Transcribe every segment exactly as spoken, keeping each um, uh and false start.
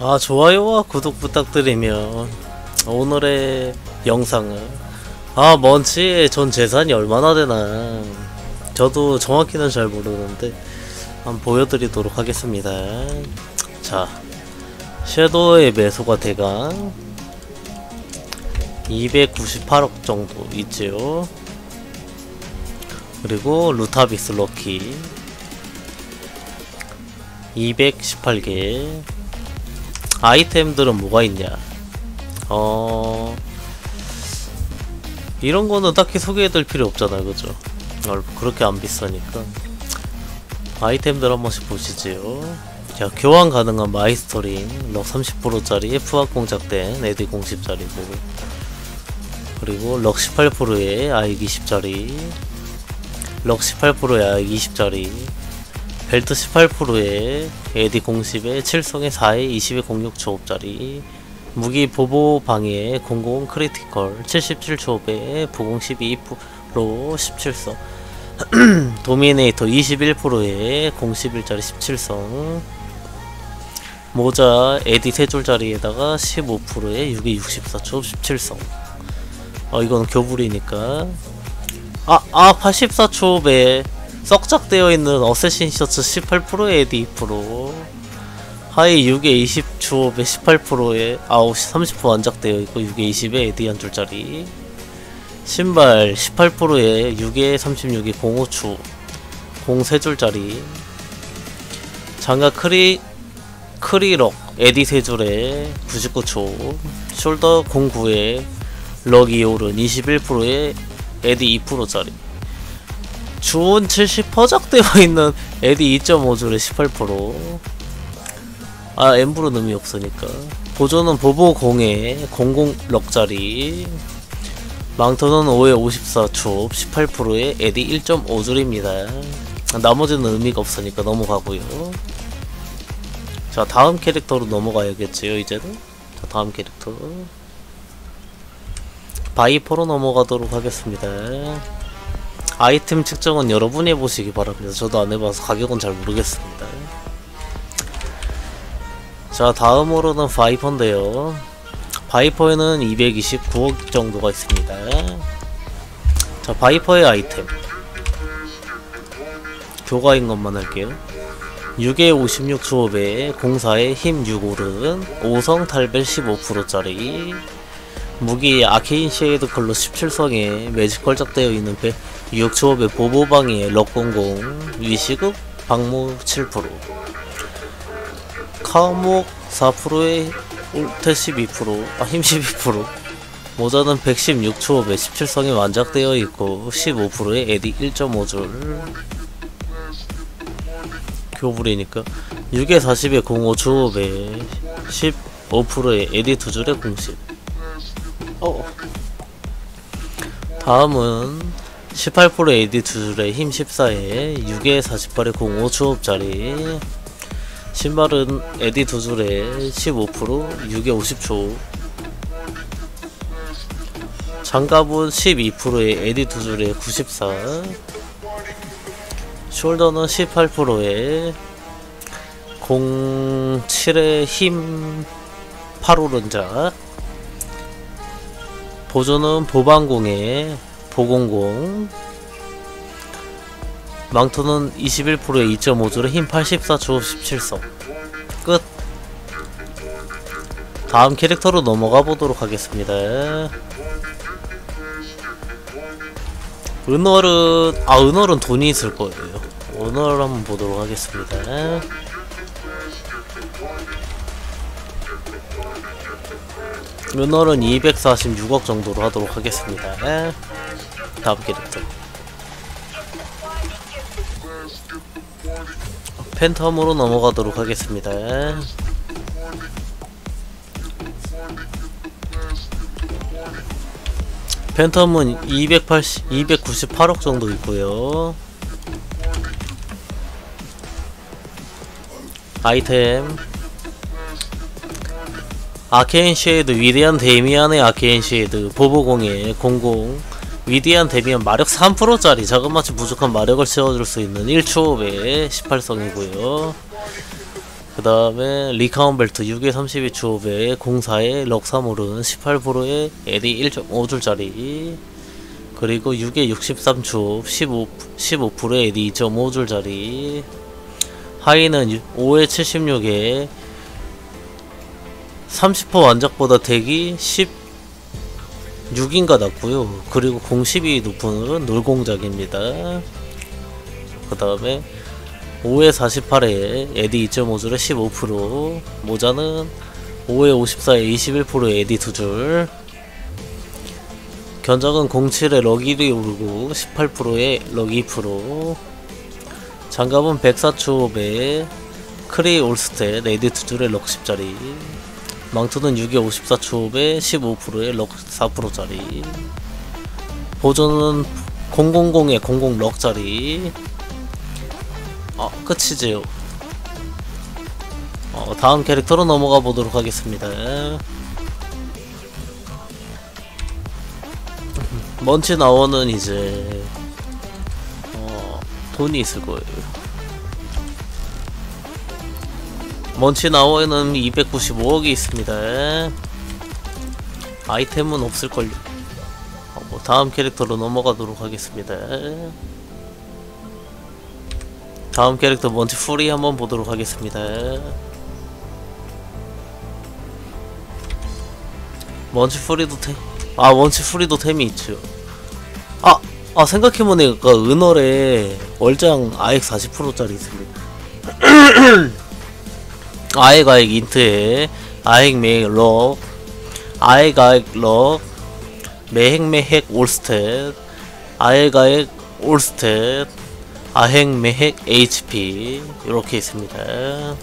아, 좋아요와 구독 부탁드리면 오늘의 영상을, 아, 먼치의 전 재산이 얼마나 되나 저도 정확히는 잘 모르는데 한번 보여드리도록 하겠습니다. 자, 섀도우의 매수가 대강 이백구십팔억 정도 있지요. 그리고 루타비스 럭키 이백십팔 개. 아이템들은 뭐가 있냐? 어... 이런거는 딱히 소개해드릴 필요 없잖아요, 그죠? 그렇게 안 비싸니까 아이템들 한 번씩 보시지요. 자, 교환 가능한 마이스터링 럭 삼십 퍼센트짜리 부합 공작된 에디 공십짜리고, 그리고 럭 십팔 퍼센트의 아이기 십짜리, 럭 십팔 퍼센트의 아이기 이십짜리, 벨트 십팔 퍼센트에 에디 공십에 칠성에 사에 이십에 공육 초업짜리, 무기 보보 방해 공공 크리티컬 칠십칠 초업에 보공 십이 퍼센트 십칠성, 도미네이터 이십일 퍼센트에 공십일짜리 십칠성, 모자 에디 세 줄짜리에다가 십오 퍼센트에 육에 육십사 초업 십칠성. 어, 이건 교불이니까. 아, 아, 팔십사 초업에 썩작되어 있는 어쌔신 셔츠 십팔 퍼센트에 에디 이 퍼센트, 하이 육에 이십 주업에 십팔 퍼센트에 아홉 삼십 퍼센트 완작되어 있고 육에 이십에 에디 한 줄짜리, 신발 십팔 퍼센트에 육에 삼십육에 공오 초 공 세 줄짜리, 장갑 크리 크리럭 에디 세 줄에 구십구 초, 숄더 공구에 럭이 오른 이십일 퍼센트에 에디 이 퍼센트짜리, 주온칠십 퍼작되어 있는 에디 이 점 오 줄에 십팔 퍼센트. 아, 엠브는 의미 없으니까. 보조는 보보 공에 공공 럭짜리, 망토는 오에 오십사 초 십팔 퍼센트에 에디 일 점 오 줄입니다. 나머지는 의미가 없으니까 넘어가고요. 자, 다음 캐릭터로 넘어가야겠지요, 이제는. 자, 다음 캐릭터 바이퍼로 넘어가도록 하겠습니다. 아이템 측정은 여러분이 해보시기 바랍니다. 저도 안해봐서 가격은 잘 모르겠습니다. 자, 다음으로는 바이퍼인데요. 바이퍼에는 이백이십구억 정도가 있습니다. 자, 바이퍼의 아이템 교과인 것만 할게요. 육에 오십육 조업에 공사에 힘 육 오른 오성 탈벨 십오 퍼센트짜리, 무기 아케인 쉐이드 컬러 십칠성에 매직컬작되어 있는 배 육초업의 보보방에 럭공공 위시급 방모 칠 퍼센트, 카우목 사 퍼센트에 울테 십이 퍼센트, 아, 힘 십이 퍼센트, 모자는 백십육 초업에 십칠성에 완작되어 있고 십오 퍼센트에 에디 일 점 오 줄, 교불이니까 육에 사십에 공오 초업에 십오 퍼센트에 에디 이 줄에 공십. 어. 다음은 십팔 퍼센트 에디 이 줄에 힘 십사에 육에 사십팔에 공오 초업짜리, 신발은 에디 이 줄에 십오 퍼센트 육에 오십 초, 장갑은 십이 퍼센트에 에디 이 줄에 구십사, 숄더는 십팔 퍼센트에 공칠에 힘 팔 오른자, 보조는 보방공에 보공공, 망토는 이십일 퍼센트에 이 점 오 줄에 힘 팔십사 초 십칠성. 끝. 다음 캐릭터로 넘어가 보도록 하겠습니다. 은월은, 아, 은월은 돈이 있을 거예요. 은월 한번 보도록 하겠습니다. 은월은 이백사십육억 정도로 하도록 하겠습니다. 다음 캐릭터 팬텀으로 넘어가도록 하겠습니다. 팬텀은 이백팔십, 이백구십팔억 정도 있고요. 아이템 아케인 쉐이드 위대한 데미안의 아케인 쉐이드 보보공의 공공 위대한 데미안 마력 삼 퍼센트짜리 자그마치 부족한 마력을 채워줄 수 있는 일 초업에 십팔성이고요. 그 다음에 리카운벨트 육에 삼십이 주업에 공사에 럭삼 오른 십팔 프로에 엘이 일 점 오 줄짜리, 그리고 육에 육십삼 주업 십오, 십오 프로에 엘이 이 점 오 줄짜리, 하이는 오에 칠십육에 삼십 퍼센트 완작보다 대기 십육인가 낮고요. 그리고 공십이 높은 놀공작입니다. 그 다음에 오에 사십팔에 에디 이 점 오 줄에 십오 프로, 모자는 오에 오십사에 이십일 프로에 에디 이 줄, 견적은 공칠에 럭이 오르고 십팔 프로에 럭 이 프로, 장갑은 백사 주업에 크리 올스테 에디 이 줄에 럭 십짜리, 망토는 육에 오십사 주업에 십오 프로에 럭 사 프로짜리, 보조는 공공공에 공공 럭짜리. 어, 끝이지요. 어, 다음 캐릭터로 넘어가 보도록 하겠습니다. 먼치 나오는 이제 어, 돈이 있을 거예요. 먼치 나오에는 이백구십오억이 있습니다. 아이템은 없을걸요. 어, 뭐 다음 캐릭터로 넘어가도록 하겠습니다. 다음 캐릭터 먼치 풀이 한번 보도록 하겠습니다. 먼치 풀이도 템, 아 먼치 풀이도 템이 있죠. 아, 아 생각해보니까 은월에 월장 아액 사십 프로짜리 있습니다. 아액 아액 인트에 아액 매액 럭, 아액 아액 럭, 매핵 매핵 올스탯, 아액 아액 올스탯, 아핵, 매핵, 에이치피 이렇게 있습니다.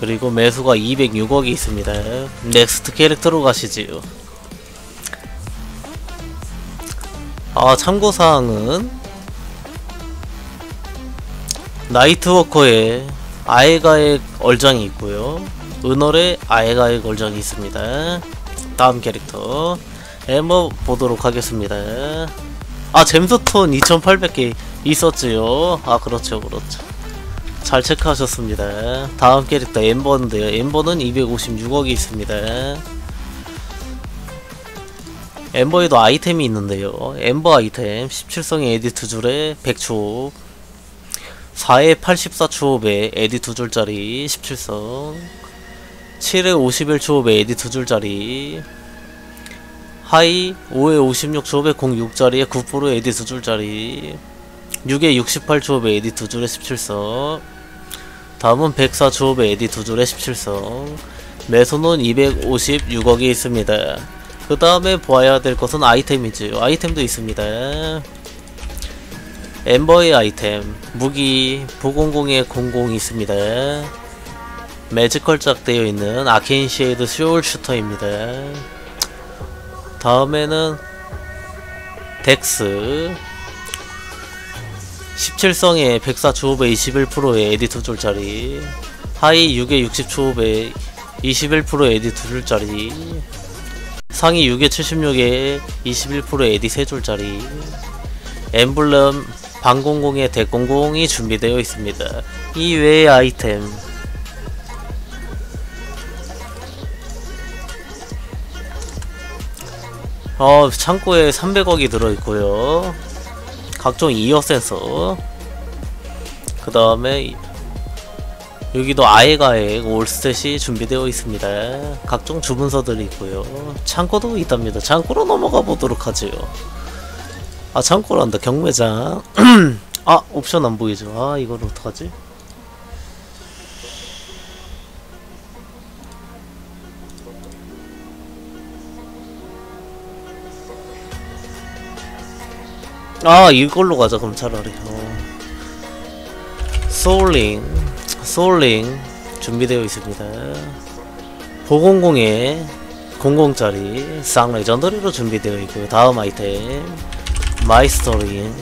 그리고 매수가 이백육억이 있습니다. 넥스트 캐릭터로 가시지요. 아, 참고사항은 나이트워커에 아에가의 얼장이 있고요, 은월에 아에가의 얼장이 있습니다. 다음 캐릭터 에머 보도록 하겠습니다. 아, 잼소톤 이천팔백개 있었지요. 아, 그렇죠, 그렇죠. 잘 체크하셨습니다. 다음 캐릭터 엠버인데요. 엠버는 이백오십육억이 있습니다. 엠버에도 아이템이 있는데요. 엠버 아이템 십칠성의 에디 이 줄에 백 주업, 사에 팔십사 주업에 에디 이 줄짜리 십칠성, 칠에 오십일 주업에 에디 이 줄짜리, 하이 오에 오십육 주업에 공육 짜리에 구 프로 에디 이 줄짜리, 육에 육십팔 주업에 에디 이 줄에 십칠성, 다음은 백사 주업에 에디 이 줄에 십칠성, 매수는 이백오십육억이 있습니다. 그 다음에 봐야 될 것은 아이템이지요. 아이템도 있습니다. 엠버의 아이템 무기 보공공에 공공이 있습니다. 매지컬 짝 되어있는 아케인 쉐이드 쇼울 슈터입니다. 다음에는 덱스 십칠성에 백사 주업에 이십일 프로에 에디 이 줄짜리, 하이 육에 육십 주업에 이십일 프로에 에디 이 줄짜리, 상위 육에 칠십육에 이십일 프로에 에디 삼 줄짜리, 엠블럼 방공공에 대공공이 준비되어 있습니다. 이 외의 아이템 어, 창고에 삼백억이 들어있고요, 각종 이어 센서, 그 다음에 여기도 아액아액 올스탯이 준비되어 있습니다. 각종 주문서들이 있고요, 창고도 있답니다. 창고로 넘어가 보도록 하지요. 아, 창고란다. 경매장. 아, 옵션 안 보이죠. 아, 이걸 어떡하지? 아, 이걸로 가자 그럼 차라리. 어. 소울링 소울링 준비되어 있습니다. 보공공에 공공짜리 쌍 레전더리로 준비되어 있고요. 다음 아이템 마이스터링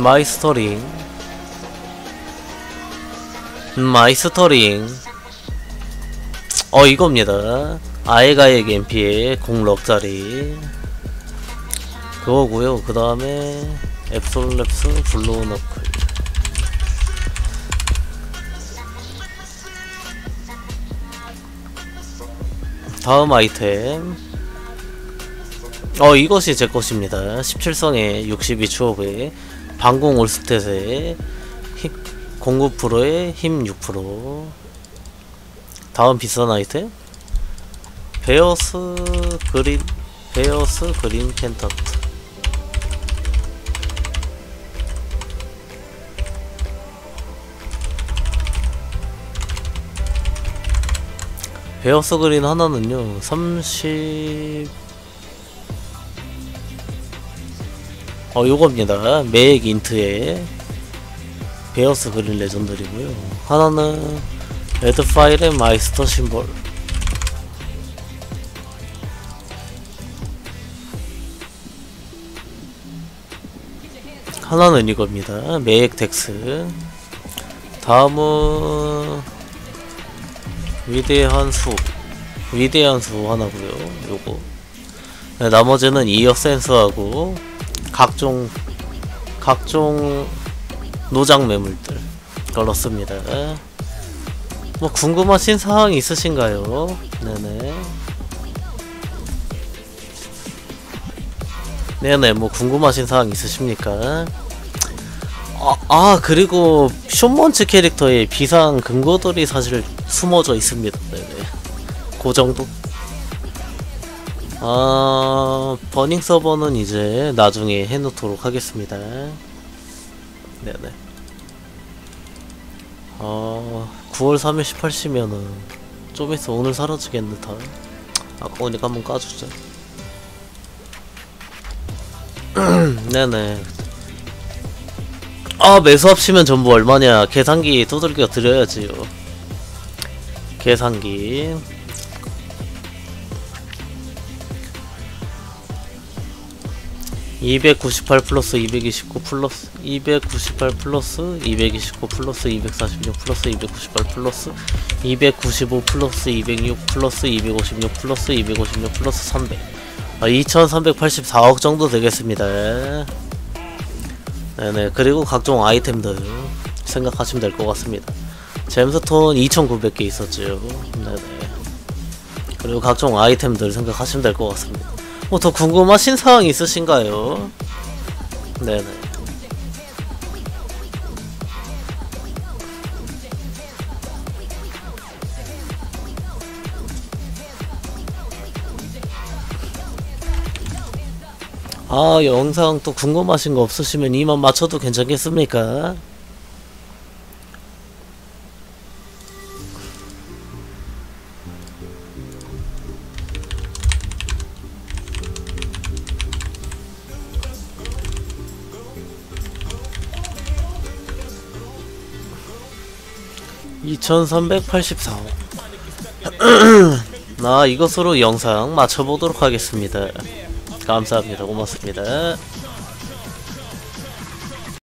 마이스터링 마이스터링 어, 이겁니다. 아에가액 엠피에 공럭짜리 그거고요. 그 다음에 앱솔랩스 블루너클. 다음 아이템, 어 이것이 제 것입니다. 십칠성에 육십이 추업에 방공 올스탯에 공구 프로에 힘 육 퍼센트. 다음 비싼 아이템 베어스 그린 베어스 그린 켄타트. 베어스 그린 하나는요 삼십... 어 요겁니다. 매액 인트의 베어스 그린 레전드리고요. 하나는 레드 파일의 마이스터 심볼. 하나는 이겁니다. 매액 덱스. 다음은 위대한 수, 위대한 수 하나구요. 요거. 네, 나머지는 이어 센스하고 각종 각종 노장 매물들 걸었습니다. 뭐 궁금하신 사항 있으신가요? 네네. 네네. 뭐 궁금하신 사항 있으십니까? 아, 아 그리고 숏먼츠 캐릭터의 비상 근거들이 사실 숨어져 있습니다. 네네. 그 정도? 아... 버닝 서버는 이제 나중에 해놓도록 하겠습니다. 네네. 아... 구월 삼일 열여덟 시면은 좀 있어 오늘 사라지겠네 다. 아까우니까 한번 까주자. 네네. 아 매수합시면 전부 얼마냐. 계산기 두들겨 드려야지요. 계산기. 이백구십팔 플러스 이백이십구 플러스 이백구십팔 플러스 이백이십구 플러스 이백사십육 플러스 이백구십팔 플러스 이백구십오 플러스 이백육 플러스 이백오십육 플러스 이백오십육 플러스 삼백. 아, 이천삼백팔십사억 정도 되겠습니다. 네네. 그리고 각종 아이템들 생각하시면 될 것 같습니다. 잼스톤 이천구백 개 있었지요. 네네. 그리고 각종 아이템들 생각하시면 될 것 같습니다. 뭐 더 궁금하신 사항 있으신가요? 네네. 아 영상 또 궁금하신 거 없으시면 이만 맞춰도 괜찮겠습니까? 이천삼백팔십사억. 나 아, 이것으로 영상 마쳐보도록 하겠습니다. 감사합니다. 고맙습니다.